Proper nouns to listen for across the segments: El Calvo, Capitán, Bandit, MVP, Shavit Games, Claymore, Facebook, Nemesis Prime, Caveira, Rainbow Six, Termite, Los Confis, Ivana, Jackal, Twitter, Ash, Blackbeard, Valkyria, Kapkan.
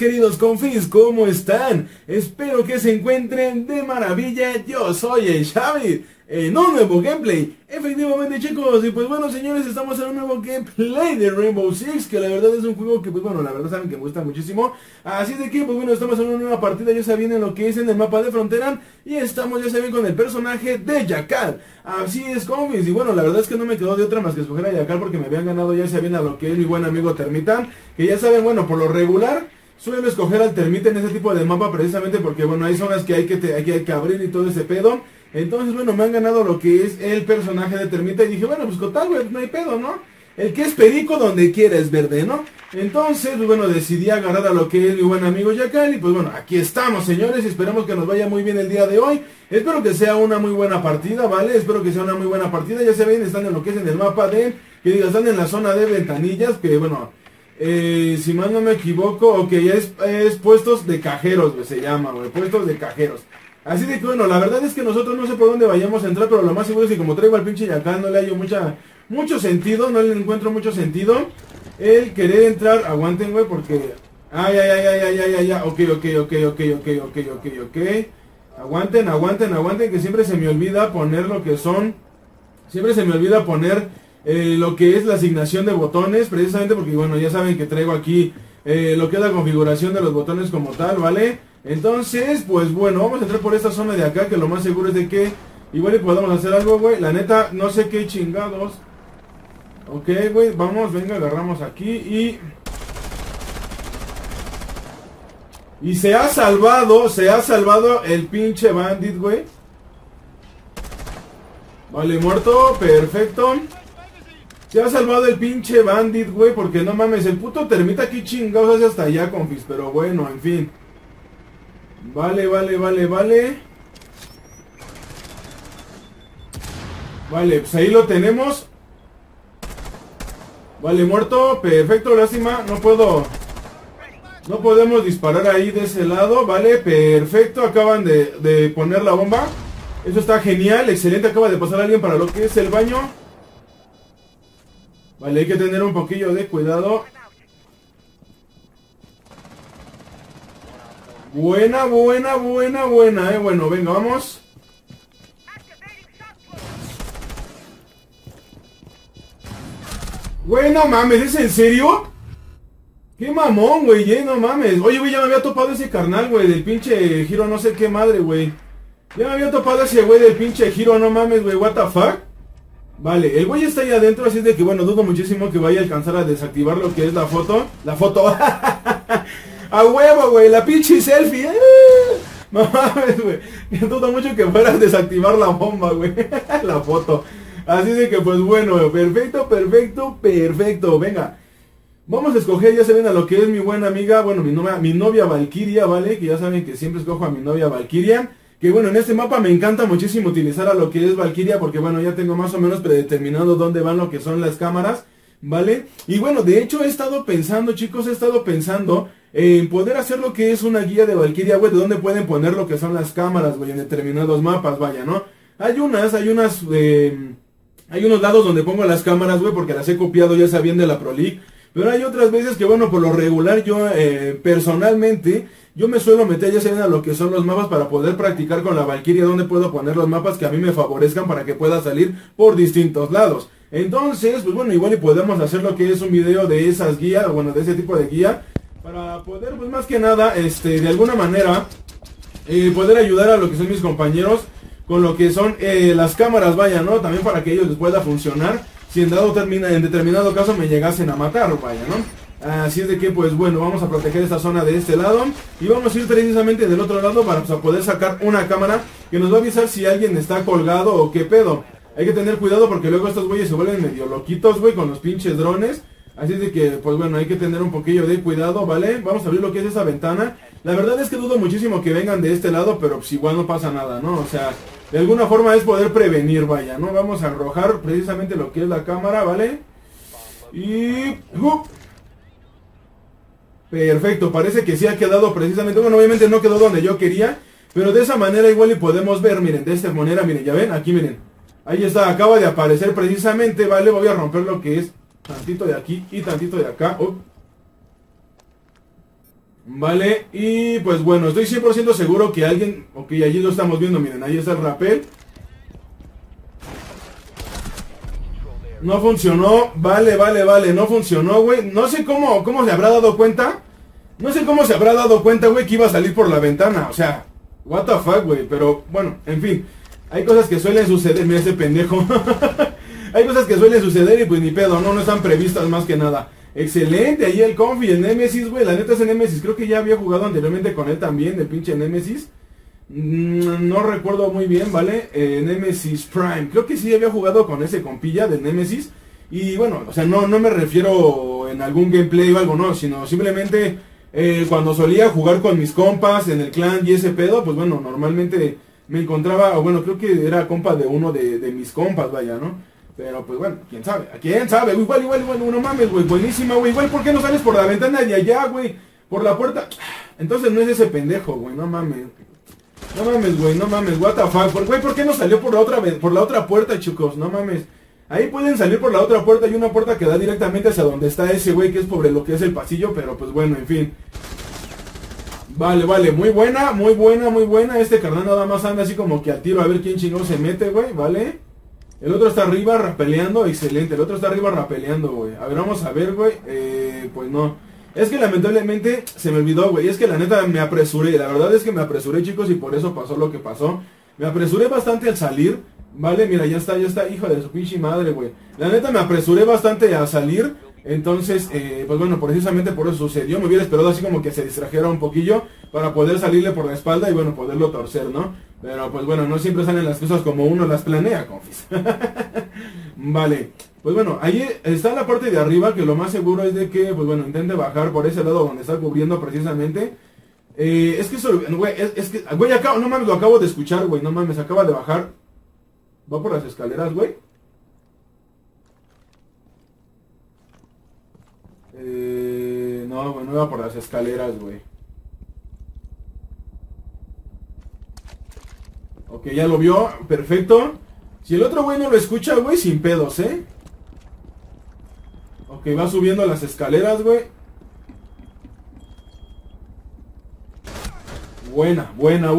queridos confis, ¿cómo están? Espero que se encuentren de maravilla. Yo soy el Shavit en un nuevo gameplay. Efectivamente, chicos, y pues bueno, señores, estamos en un nuevo gameplay de Rainbow Six, que la verdad es un juego que, pues bueno, la verdad saben que me gusta muchísimo. Así de que, pues bueno, estamos en una nueva partida, ya saben, en lo que es en el mapa de frontera, y estamos, ya saben, con el personaje de Jackal. Así es, confis, y bueno, la verdad es que no me quedó de otra más que escoger a Jackal, porque me habían ganado, ya saben, a lo que es mi buen amigo Termite, que ya saben, bueno, por lo regular suelo escoger al Termite en ese tipo de mapa, precisamente porque, bueno, hay zonas que hay que abrir y todo ese pedo. Entonces, bueno, me han ganado lo que es el personaje de Termite. Y dije, bueno, pues con tal, güey, no hay pedo, ¿no? El que es perico donde quiera es verde, ¿no? Entonces, pues bueno, decidí agarrar a lo que es mi buen amigo Jackal. Y pues bueno, aquí estamos, señores. Esperamos que nos vaya muy bien el día de hoy. Espero que sea una muy buena partida, ¿vale? Espero que sea una muy buena partida. Ya se ven, están en lo que es en el mapa de... Que digo, están en la zona de ventanillas. Que bueno, si mal no me equivoco, ok, es puestos de cajeros, güey, se llama, güey, puestos de cajeros. Así de que bueno, la verdad es que nosotros no sé por dónde vayamos a entrar, pero lo más seguro es que como traigo al pinche Jackal no le hallo mucho sentido, no le encuentro mucho sentido el querer entrar. Aguanten, güey, porque... Ay, ay, ay, ay, ay, ay, ay, ok. Aguanten, que siempre se me olvida poner lo que son... Siempre se me olvida poner lo que es la asignación de botones, precisamente porque, bueno, ya saben que traigo aquí lo que es la configuración de los botones como tal, ¿vale? Entonces, pues bueno, vamos a entrar por esta zona de acá, que lo más seguro es de que igual y podamos hacer algo, güey. La neta, no sé qué chingados. Ok, güey, vamos, venga, agarramos aquí y... Y se ha salvado el pinche Bandit, güey. Vale, muerto, perfecto. Se ha salvado el pinche Bandit, güey, porque no mames, el puto Termite aquí chingados hace hasta allá, confis, pero bueno, en fin. Vale, pues ahí lo tenemos. Vale, muerto, perfecto, lástima, no puedo. No podemos disparar ahí de ese lado, vale, perfecto, acaban de poner la bomba. Eso está genial, excelente, acaba de pasar alguien para lo que es el baño. Vale, hay que tener un poquillo de cuidado. Buena, bueno, venga, vamos. Güey, no mames, ¿es en serio? Qué mamón, güey, no mames. Oye, güey, ya me había topado ese carnal, güey, del pinche giro, no sé qué madre, güey. Ya me había topado ese güey del pinche giro, no mames, güey, what the fuck. Vale, el güey está ahí adentro, así de que, bueno, dudo muchísimo que vaya a alcanzar a desactivar lo que es la foto. A huevo, güey, la pinche selfie. No mames, güey. Dudo mucho que fueras a desactivar la bomba, güey. La foto. Así de que, pues bueno, perfecto. Venga, vamos a escoger, ya se ven, a lo que es mi buena amiga. Bueno, mi novia Valkyria, ¿vale? Que ya saben que siempre escojo a mi novia Valkyria. Que bueno, en este mapa me encanta muchísimo utilizar a lo que es Valkyria, porque bueno, ya tengo más o menos predeterminado dónde van lo que son las cámaras, ¿vale? Y bueno, de hecho he estado pensando, chicos, en poder hacer lo que es una guía de Valkyria, güey, de dónde pueden poner lo que son las cámaras, güey, en determinados mapas, vaya, ¿no? Hay unos lados donde pongo las cámaras, güey, porque las he copiado, ya sabían, de la Pro League. Pero hay otras veces que, bueno, por lo regular yo, personalmente, yo me suelo meter, ya saben, a lo que son los mapas para poder practicar con la Valkyria, dónde puedo poner los mapas que a mí me favorezcan para que pueda salir por distintos lados. Entonces, pues bueno, igual y podemos hacer lo que es un video de esas guías, bueno, de ese tipo de guía, para poder, pues más que nada, de alguna manera, poder ayudar a lo que son mis compañeros con lo que son las cámaras, vaya, ¿no? También para que ellos les pueda funcionar, si en determinado caso me llegasen a matar, vaya, ¿no? Así es de que, pues bueno, vamos a proteger esta zona de este lado, y vamos a ir precisamente del otro lado para, pues, poder sacar una cámara que nos va a avisar si alguien está colgado o qué pedo. Hay que tener cuidado porque luego estos güeyes se vuelven medio loquitos, güey, con los pinches drones. Así de que, pues bueno, hay que tener un poquillo de cuidado, ¿vale? Vamos a abrir lo que es esa ventana. La verdad es que dudo muchísimo que vengan de este lado, pero pues igual no pasa nada, ¿no? O sea, de alguna forma es poder prevenir, vaya, ¿no? Vamos a arrojar precisamente lo que es la cámara, ¿vale? Y... Perfecto, parece que sí ha quedado precisamente... Bueno, obviamente no quedó donde yo quería, pero de esa manera igual y podemos ver, miren, de esta manera, miren, ¿ya ven? Aquí, miren. Ahí está, acaba de aparecer precisamente, ¿vale? Voy a romper lo que es... Tantito de aquí y tantito de acá. Vale, y pues bueno, estoy 100% seguro que alguien... Ok, allí lo estamos viendo, miren, ahí está el rappel. No funcionó, vale, no funcionó, güey. No sé cómo se habrá dado cuenta. No sé cómo se habrá dado cuenta, güey, que iba a salir por la ventana, o sea... What the fuck, güey, pero bueno, en fin. Hay cosas que suelen suceder, mira ese pendejo. Hay cosas que suelen suceder y pues ni pedo, no están previstas más que nada. Excelente, ahí el Confi, el Nemesis, güey, la neta es el Nemesis, creo que ya había jugado anteriormente con él también, el pinche Nemesis. No recuerdo muy bien, ¿vale? Nemesis Prime, creo que sí había jugado con ese compilla de Nemesis. Y bueno, o sea, no me refiero en algún gameplay o algo, no, sino simplemente cuando solía jugar con mis compas en el clan y ese pedo, pues bueno, normalmente me encontraba, o bueno, creo que era compa de uno de mis compas, vaya, ¿no? Pero pues bueno, quién sabe, igual, no mames, güey, buenísima, güey, igual, ¿por qué no sales por la ventana de allá, güey? Por la puerta, entonces no es ese pendejo, güey, no mames, what the fuck, güey, ¿por qué no salió por la otra puerta, chicos? No mames, ahí pueden salir por la otra puerta, hay una puerta que da directamente hacia donde está ese güey, que es sobre lo que es el pasillo, pero pues bueno, en fin. Vale, muy buena, este carnal nada más anda así como que al tiro a ver quién chingón se mete, güey, vale. El otro está arriba rapeleando, excelente, güey. A ver, vamos a ver, güey, pues no. Es que lamentablemente se me olvidó, güey, es que la neta me apresuré, la verdad es que me apresuré, chicos, y por eso pasó lo que pasó. Me apresuré bastante al salir, vale, mira, ya está, hijo de su pinche madre, güey. La neta me apresuré bastante a salir, entonces, pues bueno, precisamente por eso sucedió. Me hubiera esperado así como que se distrajera un poquillo para poder salirle por la espalda y bueno, poderlo torcer, ¿no? Pero pues bueno, no siempre salen las cosas como uno las planea, confis. Vale, pues bueno, ahí está la parte de arriba, que lo más seguro es de que, pues bueno, intente bajar por ese lado donde está cubriendo precisamente. Es que eso, güey, es que, güey, no mames, lo acabo de escuchar, güey, no mames, acaba de bajar. Va por las escaleras, güey. No, güey, no va por las escaleras, güey. Ok, ya lo vio, perfecto. Si el otro güey no lo escucha, güey, sin pedos, ¿eh? Ok, va subiendo las escaleras, güey. Buena,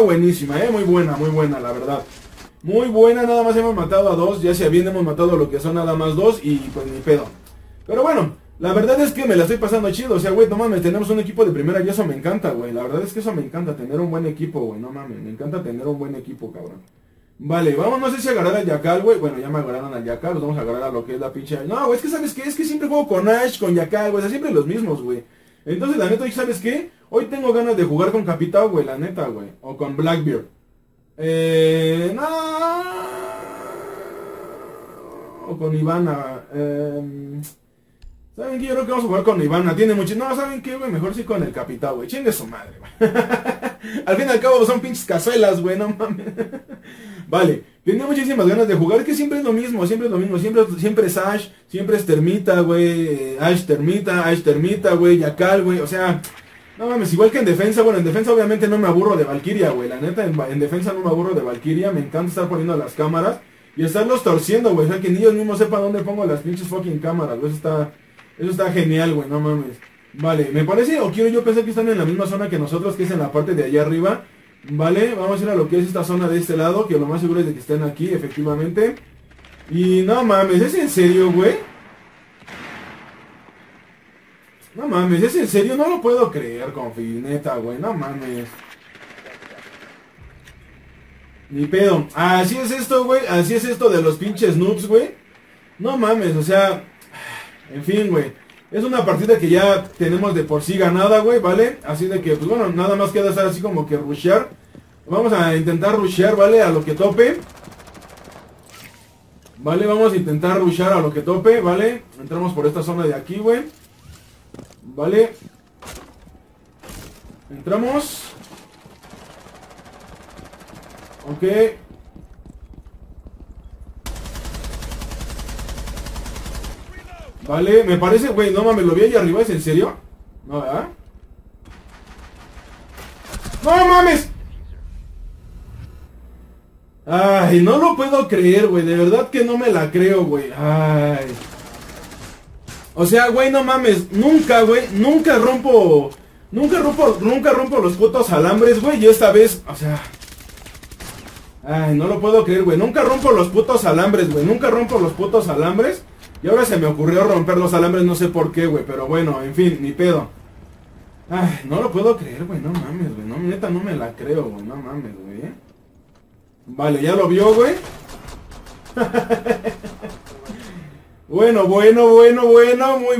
buenísima, ¿eh? Muy buena, la verdad. Muy buena, nada más hemos matado a dos. Ya sea bien, hemos matado lo que son nada más dos y pues ni pedo. Pero bueno, la verdad es que me la estoy pasando chido, o sea, güey, no mames, tenemos un equipo de primera y eso me encanta, güey, la verdad es que eso me encanta, tener un buen equipo, güey, no mames, me encanta tener un buen equipo, cabrón. Vale, vamos, no sé si agarrar al Jackal, güey, bueno, ya me agarraron al Jackal, los vamos a agarrar a lo que es la pinche... No, güey, es que ¿sabes qué? Es que siempre juego con Ash, con Jackal, güey, o sea, siempre los mismos, güey. Entonces, la neta, hoy, ¿sabes qué? Hoy tengo ganas de jugar con Capitán, güey, la neta, güey, o con Blackbeard. No, o con Ivana, ¿saben qué? Yo creo que vamos a jugar con Ivana, tiene mucho... No, ¿saben qué, güey? Mejor sí con el Capitán, güey. Chingue su madre, güey. Al fin y al cabo son pinches cazuelas, güey, no mames. Vale, tenía muchísimas ganas de jugar, que siempre es lo mismo, siempre es Ash, siempre es Termita, güey. Ash Termita, güey, Jackal, güey, o sea... No mames, igual que en defensa, bueno, en defensa obviamente no me aburro de Valkyria, güey. La neta, en defensa no me aburro de Valkyria, me encanta estar poniendo las cámaras y estarlos torciendo, güey. O sea, que ni ellos mismos sepan dónde pongo las pinches fucking cámaras, güey, eso está genial, güey, no mames. Vale, me parece, o quiero yo pensar que están en la misma zona que nosotros, que es en la parte de allá arriba. Vale, vamos a ir a lo que es esta zona de este lado, que lo más seguro es de que estén aquí, efectivamente. Y no mames, ¿es en serio, güey? No mames, ¿es en serio? No lo puedo creer, confi, neta, güey, no mames. Ni pedo, así es esto, güey, así es esto de los pinches noobs, güey. No mames, o sea... En fin, güey, es una partida que ya tenemos de por sí ganada, güey, ¿vale? Así de que, pues bueno, nada más queda estar así como que rushear. Vamos a intentar rushear, ¿vale? A lo que tope. Vale, vamos a intentar rushear a lo que tope, ¿vale? Entramos por esta zona de aquí, güey. Vale. Entramos. Ok. Vale, me parece, güey, no mames, lo vi ahí arriba, ¿es en serio? No, ¿verdad? ¡No mames! Ay, no lo puedo creer, güey, de verdad que no me la creo, güey. Ay. O sea, güey, no mames. Nunca, güey, nunca rompo los putos alambres, güey. Y esta vez, o sea... Ay, no lo puedo creer, güey. Nunca rompo los putos alambres, güey. Y ahora se me ocurrió romper los alambres, no sé por qué, güey. Pero bueno, en fin, ni pedo. Ay, no lo puedo creer, güey. No mames, güey. No, neta, no me la creo, güey. No mames, güey. Vale, ya lo vio, güey. Bueno, muy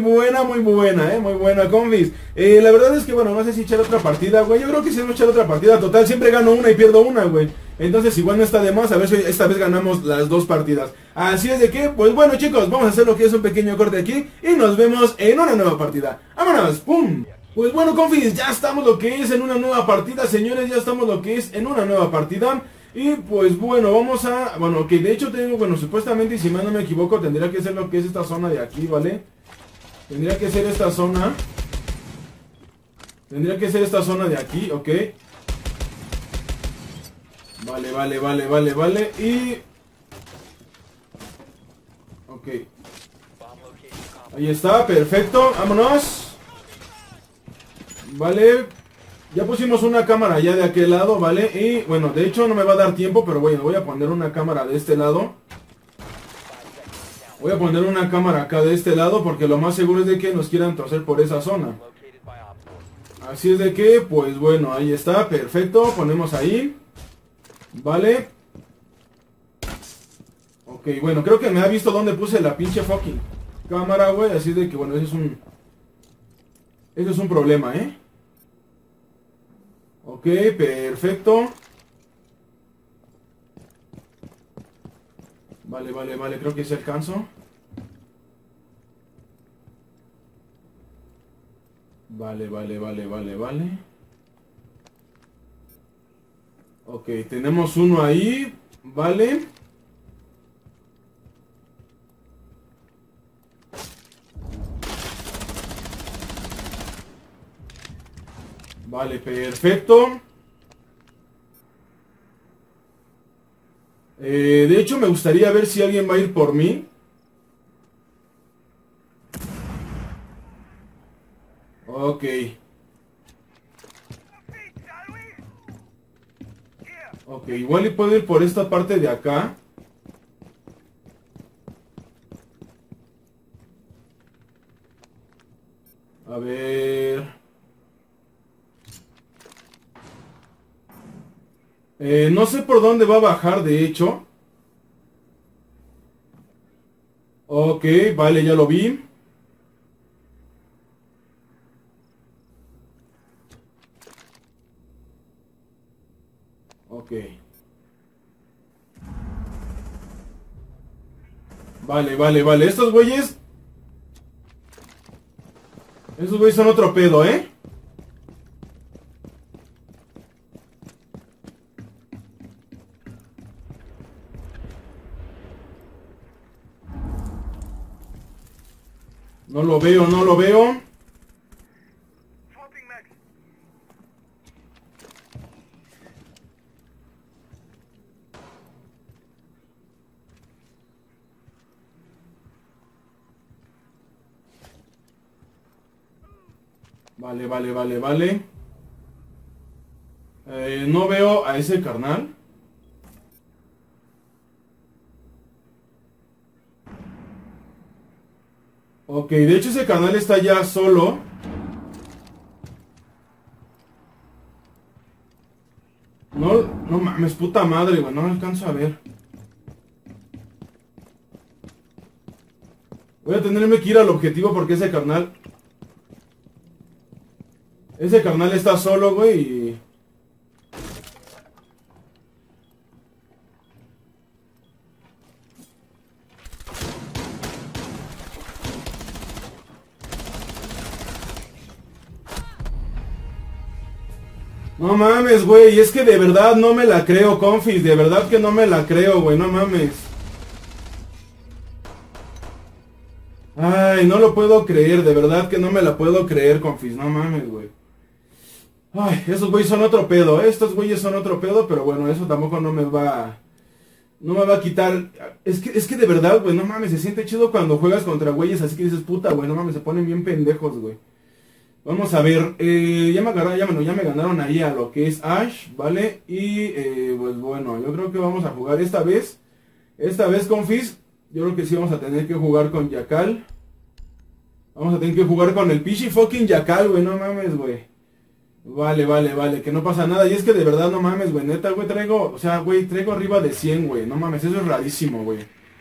buena, muy buena, combis. La verdad es que, bueno, no sé si echar otra partida, güey. Yo creo que si no echar otra partida, total, siempre gano una y pierdo una, güey. Entonces igual no está de más, a ver si esta vez ganamos las dos partidas. Así es de que, pues bueno, chicos, vamos a hacer lo que es un pequeño corte aquí y nos vemos en una nueva partida. ¡Vámonos! ¡Pum! Pues bueno, confis, ya estamos lo que es en una nueva partida, señores, Y pues bueno, vamos a... Bueno, que de hecho tengo... Bueno, supuestamente, si más no me equivoco, tendría que ser lo que es esta zona de aquí, ¿vale? Tendría que ser esta zona. Tendría que ser esta zona de aquí, ok. Vale, y... Ok. Ahí está, perfecto, vámonos. Vale. Ya pusimos una cámara ya de aquel lado, ¿vale? Y bueno, de hecho no me va a dar tiempo, pero bueno, voy a poner una cámara de este lado. Voy a poner una cámara acá de este lado porque lo más seguro es de que nos quieran torcer por esa zona. Así es de que, pues bueno, ahí está, perfecto, ponemos ahí. Vale. Ok, bueno, creo que me ha visto dónde puse la pinche fucking cámara, güey. Así de que, bueno, eso es un problema, ¿eh? Ok, perfecto. Vale, creo que sí alcanzo. Vale. Ok, tenemos uno ahí. Vale. Vale, perfecto. De hecho me gustaría ver si alguien va a ir por mí. Ok. Ok, igual y puedo ir por esta parte de acá. A ver... no sé por dónde va a bajar, de hecho. Ok, vale, ya lo vi. Ok. Vale. Estos güeyes son otro pedo, ¿eh? No lo veo. Vale. No veo a ese carnal. Ok, de hecho ese canal está ya solo. No mames, puta madre, güey, no lo alcanzo a ver. Voy a tenerme que ir al objetivo porque ese canal está solo, güey, y... No mames, güey, es que de verdad no me la creo, confis, de verdad que no me la creo, güey, no mames. Ay, no lo puedo creer, de verdad que no me la puedo creer, confis, no mames, güey. Ay, esos güeyes son otro pedo, estos güeyes son otro pedo, pero bueno, eso tampoco no me va... No me va a quitar. Es que de verdad, güey, no mames, se siente chido cuando juegas contra güeyes así que dices, puta, güey, no mames, se ponen bien pendejos, güey. Vamos a ver, ya me ganaron ahí a lo que es Ash, ¿vale? Y pues bueno, yo creo que vamos a jugar esta vez. Esta vez con Fizz, yo creo que sí vamos a tener que jugar con Jackal. Vamos a tener que jugar con el pichi fucking Jackal, güey, no mames, güey. Vale, que no pasa nada. Y es que de verdad, no mames, güey, neta, güey, traigo, o sea, güey, traigo arriba de 100, güey. No mames, eso es rarísimo, güey.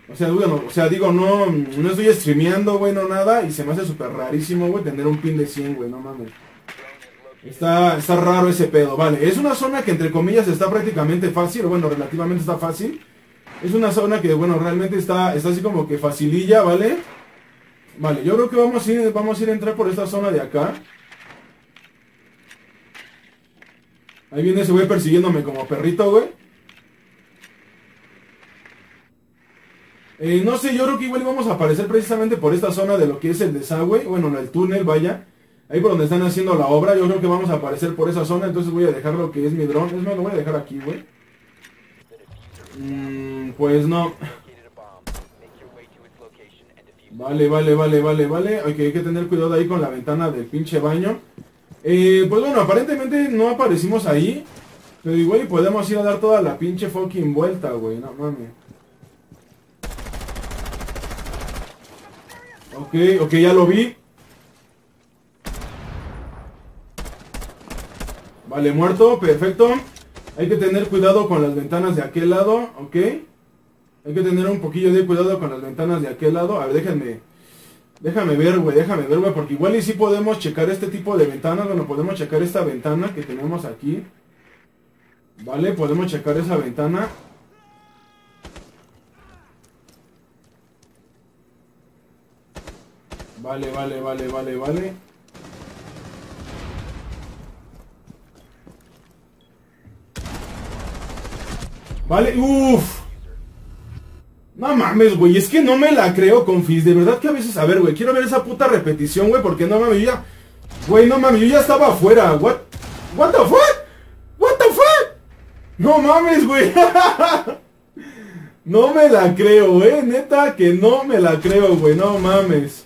O sea, bueno, o sea, digo, no estoy streameando, güey, no nada. Y se me hace súper rarísimo, güey, tener un pin de 100, güey, no mames. Está raro ese pedo, vale. Es una zona que, entre comillas, está prácticamente fácil. Bueno, relativamente está fácil. Es una zona que, bueno, realmente está así como que facililla, ¿vale? Vale, yo creo que vamos a ir a entrar por esta zona de acá. Ahí viene ese güey persiguiéndome como perrito, güey. No sé, yo creo que igual vamos a aparecer precisamente por esta zona de lo que es el desagüe. Bueno, el túnel, vaya. Ahí por donde están haciendo la obra, yo creo que vamos a aparecer por esa zona. Entonces voy a dejar lo que es mi dron. Es más, lo voy a dejar aquí, güey. Pues no. Vale. Okay, hay que tener cuidado ahí con la ventana del pinche baño. Pues bueno, aparentemente no aparecimos ahí. Pero igual podemos ir a dar toda la pinche fucking vuelta, güey. No mames. Ok, ya lo vi. Vale, muerto, perfecto. Hay que tener cuidado con las ventanas de aquel lado, ok. Hay que tener un poquillo de cuidado con las ventanas de aquel lado. A ver, déjame ver, güey, porque igual y sí podemos checar este tipo de ventanas. Bueno, podemos checar esta ventana que tenemos aquí. Vale, podemos checar esa ventana. Vale. Vale, uff. No mames, güey, es que no me la creo con Fizz. De verdad que a veces, a ver, güey, quiero ver esa puta repetición, güey, porque no mames, yo ya... Güey, no mames, yo ya estaba afuera. What the fuck. No mames, güey. No me la creo, neta que no me la creo, güey, no mames.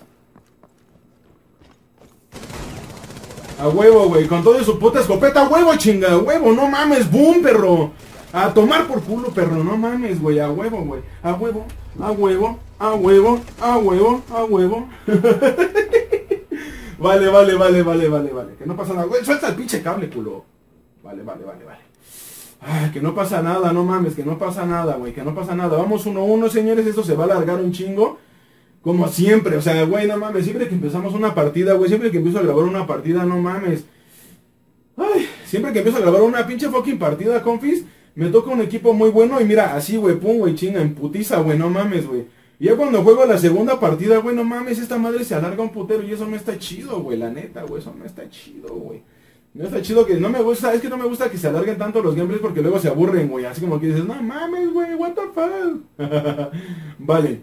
A huevo, güey, con toda su puta escopeta, huevo, chinga, huevo, no mames, boom, perro. A tomar por culo, perro, no mames, güey, a huevo, güey. A huevo. Vale. Que no pasa nada, güey, suelta el pinche cable, culo. Vale. Ay, que no pasa nada, no mames, que no pasa nada, güey, que no pasa nada. Vamos 1-1, señores, esto se va a alargar un chingo. Como siempre, o sea, güey, no mames, siempre que empezamos una partida, güey, siempre que empiezo a grabar una partida, no mames. Ay, siempre que empiezo a grabar una pinche fucking partida, confis, me toca un equipo muy bueno y mira, así, güey, pum, güey, chinga, en putiza, güey, no mames, güey. Y ya cuando juego la segunda partida, güey, no mames, esta madre se alarga un putero y eso no está chido, güey, la neta, güey, eso no está chido, güey. No está chido que, no me gusta, es que no me gusta que se alarguen tanto los gameplays porque luego se aburren, güey, así como que dices, no mames, güey, what the fuck. Vale.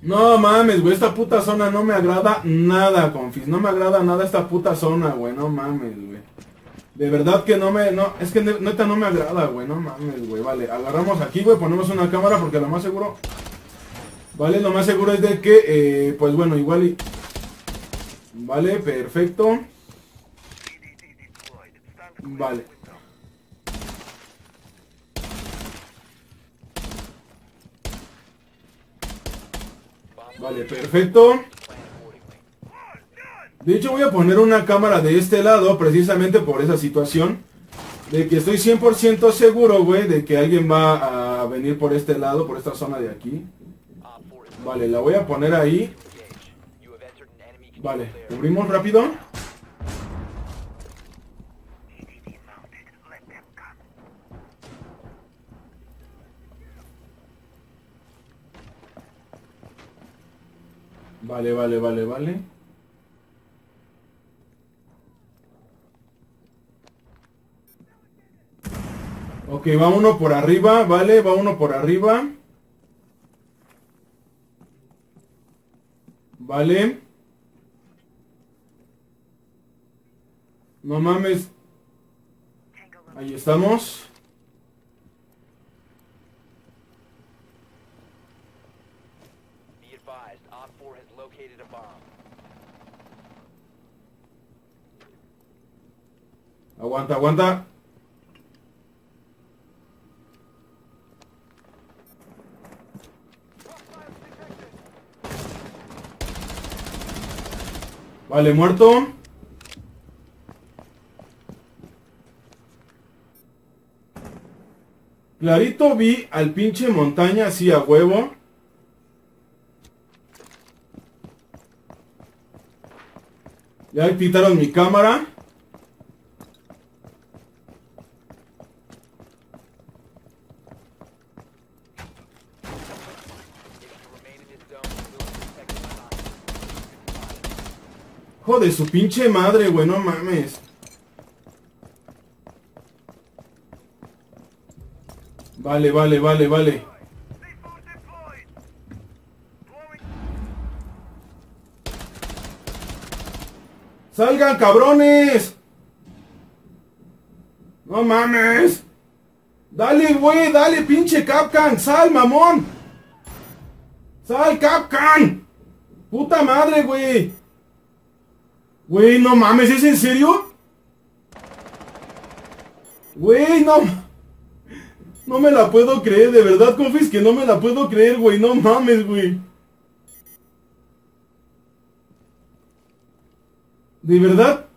No mames, güey, esta puta zona no me agrada nada, confis. No me agrada nada esta puta zona, güey, no mames, güey. De verdad que es que neta no me agrada, güey, no mames, güey. Vale, agarramos aquí, güey, ponemos una cámara porque lo más seguro... Vale, lo más seguro es de que, pues bueno, igual y... Vale, perfecto. Vale. Vale, perfecto. De hecho voy a poner una cámara de este lado precisamente por esa situación. De que estoy 100% seguro, güey, de que alguien va a venir por este lado, por esta zona de aquí. Vale, la voy a poner ahí. Vale, cubrimos rápido. Vale. Ok, va uno por arriba, vale, va uno por arriba. Vale. No mames. Ahí estamos. Aguanta, aguanta. Vale, muerto. Clarito vi al pinche montaña así a huevo. Ya quitaron mi cámara. Hijo de su pinche madre, güey, no mames. Vale, vale, vale, vale. ¡Salgan, cabrones! ¡No mames! ¡Dale, güey! ¡Dale, pinche Kapkan! ¡Sal, mamón! ¡Sal, Kapkan! ¡Puta madre, güey! Güey, no mames, ¿es en serio? Güey, no... No me la puedo creer, de verdad, confis que no me la puedo creer, güey, no mames, güey. De verdad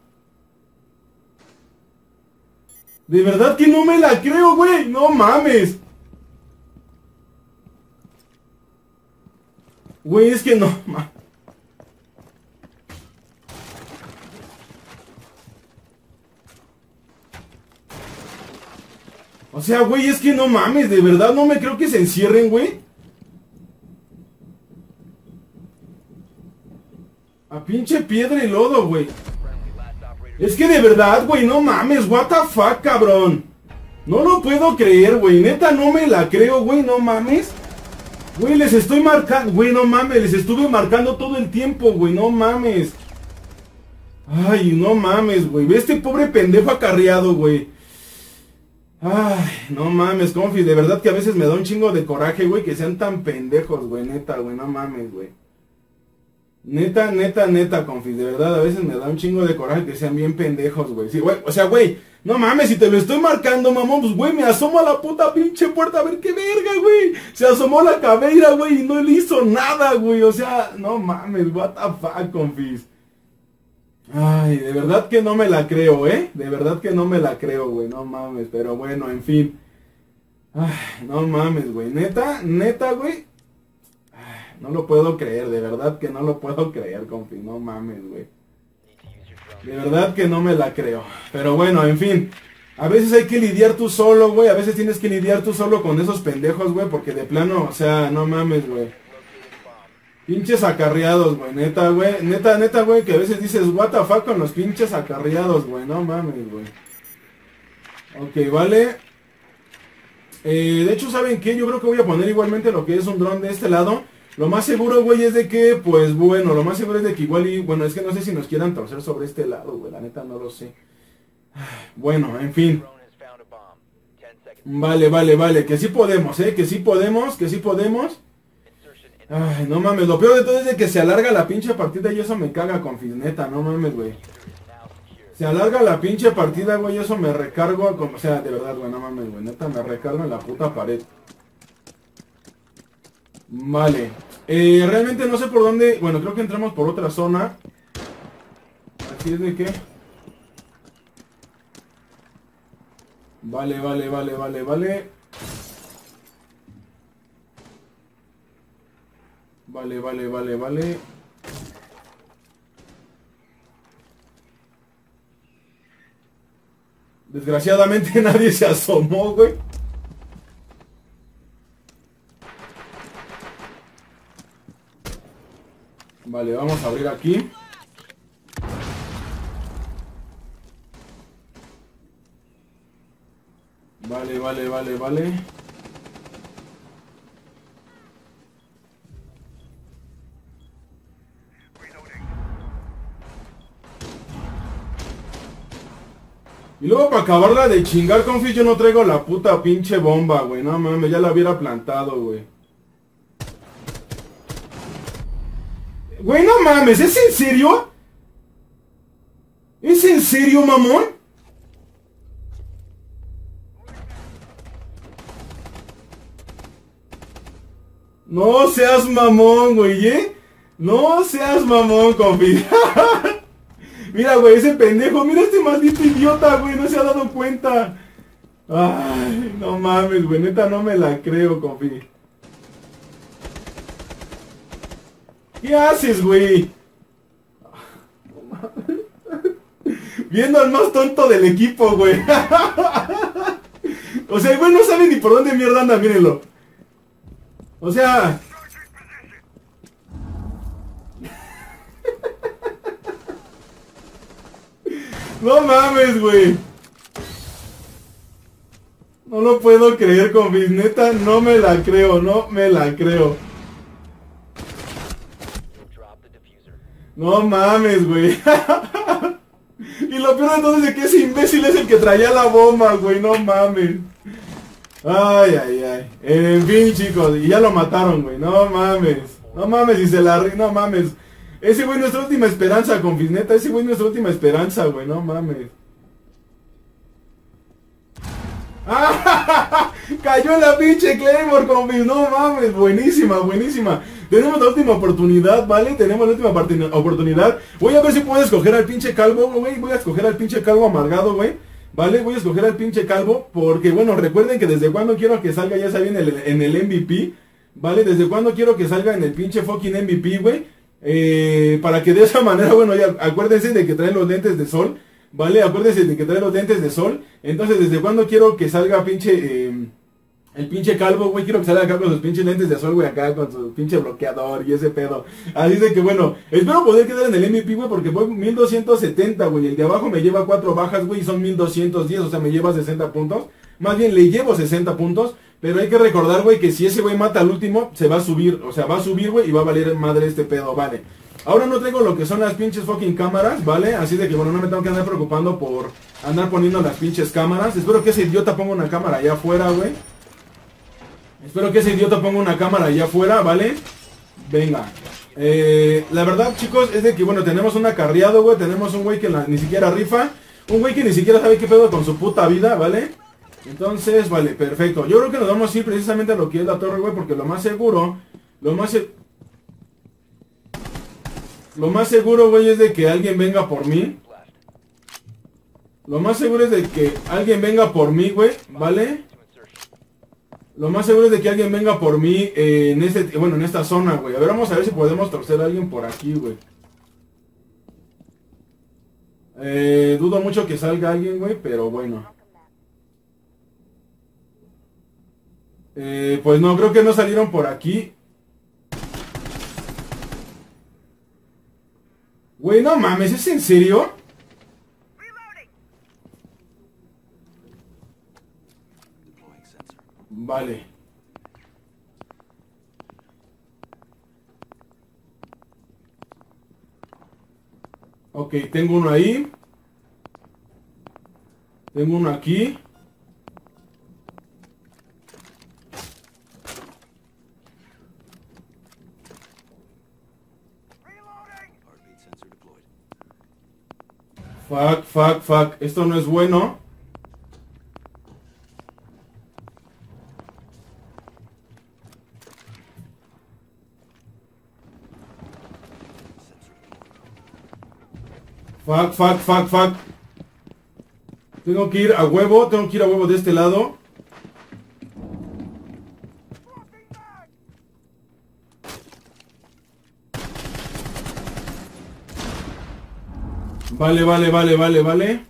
que no me la creo, güey, no mames. Güey, es que no mames. O sea, güey, es que no mames, de verdad, no me creo que se encierren, güey. A pinche piedra y lodo, güey. Es que de verdad, güey, no mames, what the fuck, cabrón. No lo puedo creer, güey, neta, no me la creo, güey, no mames. Güey, les estoy marcando, güey, no mames, les estuve marcando todo el tiempo, güey, no mames. Ay, no mames, güey, ve este pobre pendejo acarreado, güey. Ay, no mames, confi, de verdad que a veces me da un chingo de coraje, güey, que sean tan pendejos, güey, neta, güey, no mames, güey. Neta, neta, neta, confi, de verdad, a veces me da un chingo de coraje que sean bien pendejos, güey. Sí, güey, o sea, güey, no mames, si te lo estoy marcando, mamón, pues, güey, me asomo a la puta pinche puerta a ver qué verga, güey. Se asomó la caveira, güey, y no le hizo nada, güey, o sea, no mames, what the fuck, confis. Ay, de verdad que no me la creo, ¿eh? De verdad que no me la creo, güey, no mames, pero bueno, en fin. Ay, no mames, güey, neta, neta, güey. Ay, no lo puedo creer, de verdad que no lo puedo creer, compi, no mames, güey. De verdad que no me la creo, pero bueno, en fin. A veces hay que lidiar tú solo, güey, a veces tienes que lidiar tú solo con esos pendejos, güey, porque de plano, o sea, no mames, güey. Pinches acarreados, güey, neta, güey, neta, neta, güey, que a veces dices, what the fuck con los pinches acarreados, güey, no mames, güey. Ok, vale. De hecho, ¿saben qué? Yo creo que voy a poner igualmente lo que es un dron de este lado. Lo más seguro, güey, es de que, pues, bueno, lo más seguro es de que igual y, bueno, es que no sé si nos quieran torcer sobre este lado, güey, la neta no lo sé. Bueno, en fin. Vale, vale, vale, que sí podemos, que sí podemos, que sí podemos. Ay, no mames, lo peor de todo es de que se alarga la pinche partida y eso me caga, confis, neta, no mames, güey. Se alarga la pinche partida, güey, eso me recargo, como, o sea, de verdad, güey, no mames, güey, neta, me recargo en la puta pared. Vale, realmente no sé por dónde, bueno, creo que entramos por otra zona. Así es de que... Vale, vale, vale, vale, vale. Vale, vale, vale, vale. Desgraciadamente nadie se asomó, güey. Vale, vamos a abrir aquí. Vale, vale, vale, vale. Y luego para acabarla de chingar, confis, yo no traigo la puta pinche bomba, güey. No mames, ya la hubiera plantado, güey. Güey, no mames, ¿es en serio? ¿Es en serio, mamón? No seas mamón, güey, ¿eh? No seas mamón, compi. Mira, güey, ese pendejo. Mira este maldito idiota, güey. No se ha dado cuenta. Ay, no mames, güey. Neta, no me la creo, compi. ¿Qué haces, güey? No mames. Viendo al más tonto del equipo, güey. O sea, güey, no sabe ni por dónde mierda anda, mírenlo. O sea... No mames, güey. No lo puedo creer, con mis neta. No me la creo, no me la creo. No mames, güey. Y lo peor de todo es que ese imbécil es el que traía la bomba, güey. No mames. Ay, ay, ay. En fin, chicos. Y ya lo mataron, güey. No mames. No mames, y se la ri... No mames. Ese güey es nuestra última esperanza, confisneta. Ese güey es nuestra última esperanza, güey. No mames. ¡Ah! Cayó la pinche Claymore, confis. No mames. Buenísima, buenísima. Tenemos la última oportunidad, ¿vale? Tenemos la última oportunidad. Voy a ver si puedo escoger al pinche calvo, güey. Voy a escoger al pinche calvo amargado, güey. ¿Vale? Voy a escoger al pinche calvo. Porque, bueno, recuerden que desde cuando quiero que salga, ya saben, en el MVP. ¿Vale? Desde cuando quiero que salga en el pinche fucking MVP, güey. Para que de esa manera, bueno, ya acuérdense de que traen los lentes de sol, ¿vale? Acuérdense de que traen los lentes de sol. Entonces, ¿desde cuándo quiero que salga pinche el pinche calvo, güey? Quiero que salga acá con sus pinches lentes de sol, güey, acá con su pinche bloqueador y ese pedo. Así de que, bueno, espero poder quedar en el MVP, güey, porque voy 1270, güey. El de abajo me lleva 4 bajas, güey, y son 1210, o sea, me lleva 60 puntos. Más bien, le llevo 60 puntos. Pero hay que recordar, güey, que si ese güey mata al último, se va a subir. O sea, va a subir, güey, y va a valer madre este pedo, ¿vale? Ahora no tengo lo que son las pinches fucking cámaras, ¿vale? Así de que, bueno, no me tengo que andar preocupando por andar poniendo las pinches cámaras. Espero que ese idiota ponga una cámara allá afuera, güey. Espero que ese idiota ponga una cámara allá afuera, ¿vale? Venga. La verdad, chicos, es de que, bueno, tenemos un acarreado, güey. Tenemos un güey que ni siquiera rifa. Un güey que ni siquiera sabe qué pedo con su puta vida, ¿vale? Entonces, vale, perfecto. Yo creo que nos vamos a ir precisamente a lo que es la torre, güey, porque lo más seguro, güey, es de que alguien venga por mí. Lo más seguro es de que alguien venga por mí, güey, ¿vale? Lo más seguro es de que alguien venga por mí en esta zona, güey. A ver, vamos a ver si podemos torcer a alguien por aquí, güey. Dudo mucho que salga alguien, güey, pero bueno. Pues no, creo que no salieron por aquí. Güey, no mames, ¿es en serio? Vale. Ok, tengo uno ahí. Tengo uno aquí. Fuck, fuck, fuck. Esto no es bueno. Fuck, fuck, fuck, fuck. Tengo que ir a huevo. Tengo que ir a huevo de este lado. Vale, vale, vale, vale, vale.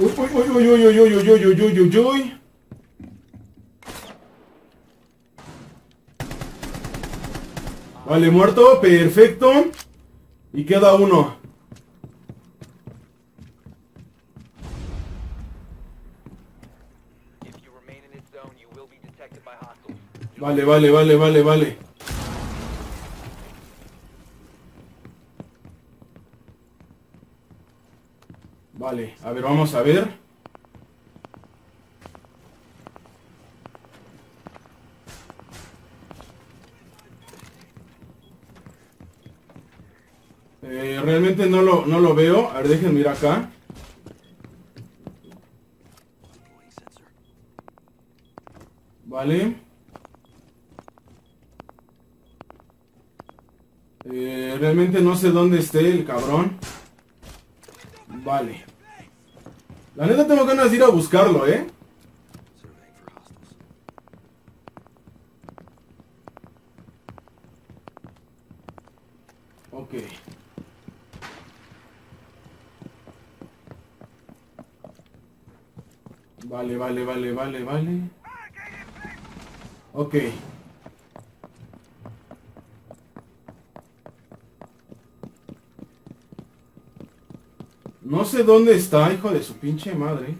Uy, uy, uy, uy, uy, uy, uy, uy, uy, uy, uy, uy. Vale, muerto, perfecto. Y queda uno. Vale, vale, vale, vale, vale. Vale, a ver, vamos a ver. Realmente no lo veo. A ver, déjenme ir acá. Vale. Realmente no sé dónde esté el cabrón. Vale. La neta tengo ganas de ir a buscarlo, ¿eh? Ok. Vale, vale, vale, vale, vale. Ok. No sé dónde está, hijo de su pinche madre.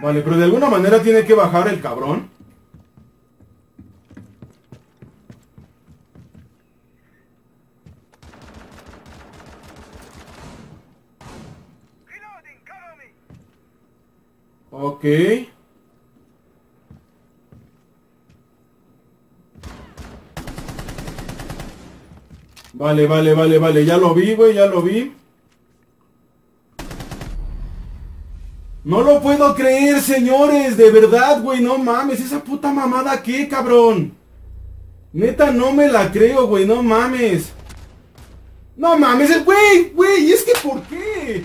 Vale, pero de alguna manera tiene que bajar el cabrón. Ok. Vale, vale, vale, vale, ya lo vi, güey, ya lo vi. No lo puedo creer, señores, de verdad, güey, no mames, esa puta mamada qué, cabrón. Neta, no me la creo, güey, no mames. No mames, güey, güey, es que ¿por qué?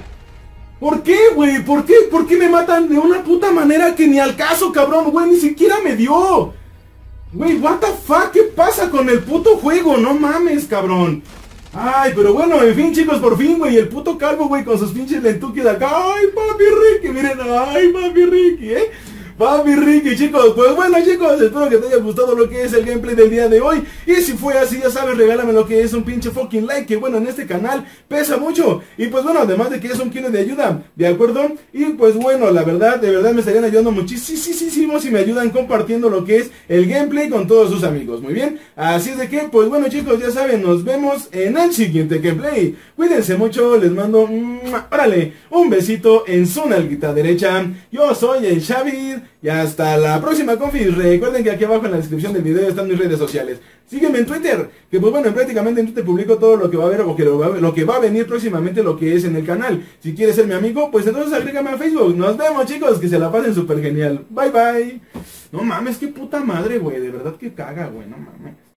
¿Por qué, güey? ¿Por qué? ¿Por qué me matan de una puta manera que ni al caso, cabrón, güey, ni siquiera me dio? Wey, what the fuck, ¿qué pasa con el puto juego? No mames, cabrón. Ay, pero bueno, en fin, chicos, por fin, güey, el puto calvo, güey, con sus pinches lentuquis de acá. Ay, papi Ricky, miren, ay, papi Ricky, papi Ricky, chicos. Pues bueno, chicos, espero que te haya gustado lo que es el gameplay del día de hoy. Y si fue así, ya sabes, regálame lo que es un pinche fucking like, que bueno, en este canal pesa mucho. Y pues bueno, además de que es un kilo de ayuda, ¿de acuerdo? Y pues bueno, la verdad, de verdad me estarían ayudando muchísimo si me ayudan compartiendo lo que es el gameplay con todos sus amigos, muy bien. Así es de que, pues bueno, chicos, ya saben, nos vemos en el siguiente gameplay. Cuídense mucho, les mando, órale, un besito en su nalguita derecha. Yo soy el Shavit. Y hasta la próxima, confis. Recuerden que aquí abajo en la descripción del video están mis redes sociales. Sígueme en Twitter, que pues bueno, prácticamente en Twitter publico todo lo que va a haber o que lo que va a venir próximamente, lo que es en el canal. Si quieres ser mi amigo, pues entonces agrégame a Facebook. Nos vemos, chicos, que se la pasen súper genial. Bye, bye. No mames, qué puta madre, güey, de verdad que caga, güey, no mames.